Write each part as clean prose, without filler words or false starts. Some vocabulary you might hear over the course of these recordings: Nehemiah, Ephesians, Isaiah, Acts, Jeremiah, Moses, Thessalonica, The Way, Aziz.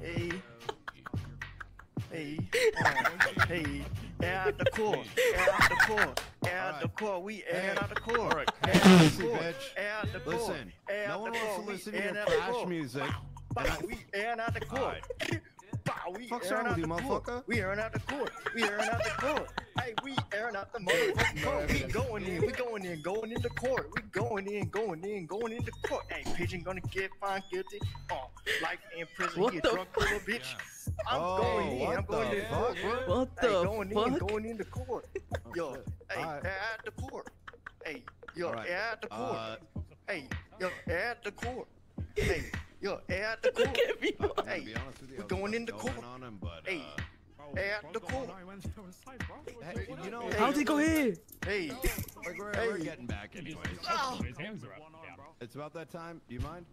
Hey. Hey. Hey. Air out the core. Air out the core. Air out the core. We air out the core. Air out the core. Air out the core. Listen. No one wants to listen to your flash music. We airing out the court. Fuck's wrong with you, motherfucker? We airing out the court. We airing out the court. Hey, we airing out the motherfucking court. We going in. We going in. Going in the court. We going in. Going in. Going in the court. Hey, pigeon gonna get found guilty. Oh, life in prison. Get drunk, little bitch. I'm going in. I'm going in. What the fuck? Going in. Going in the court. Yo, hey, at the court. Hey, yo, at the court. Hey, yo, at the court. Hey. Yo, air at the court. Hey, we're going in the court. Hey, air at the court. Hey, you know, how'd he go here? Hey, we're getting back anyways. His hands are up. It's about that time. Do you mind?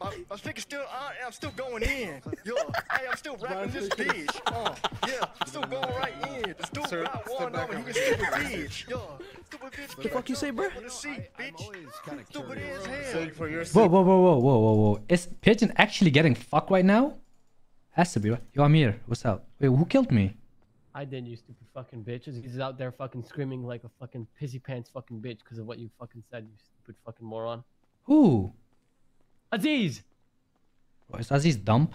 I'm still, I'm still going in. Yo, hey, I'm still rapping this bitch. Yeah, I'm still going right in. The stupid I won over, you stupid bitch. Yo, stupid bitch. The fuck you say, bro? Stupid ass head. Whoa, whoa, whoa, whoa, whoa, whoa, whoa. Is Pigeon actually getting fucked right now? Has to be, right? Yo, Amir, what's up? Wait, who killed me? I didn't, you stupid fucking bitches. He's out there fucking screaming like a fucking pissy pants fucking bitch because of what you fucking said, you stupid fucking moron. Who? Aziz! Is Aziz dumb?